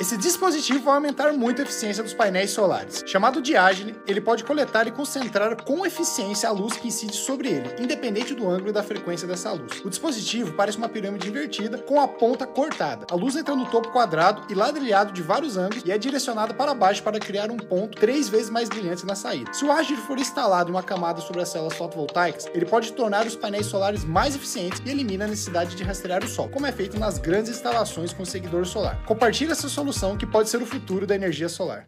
Esse dispositivo vai aumentar muito a eficiência dos painéis solares. Chamado de Agile, ele pode coletar e concentrar com eficiência a luz que incide sobre ele, independente do ângulo e da frequência dessa luz. O dispositivo parece uma pirâmide invertida, com a ponta cortada. A luz entra no topo quadrado e ladrilhado de vários ângulos e é direcionada para baixo para criar um ponto 3 vezes mais brilhante na saída. Se o Agile for instalado em uma camada sobre as células fotovoltaicas, ele pode tornar os painéis solares mais eficientes e elimina a necessidade de rastrear o sol, como é feito nas grandes instalações com seguidor solar. Compartilhe essa solução que pode ser o futuro da energia solar.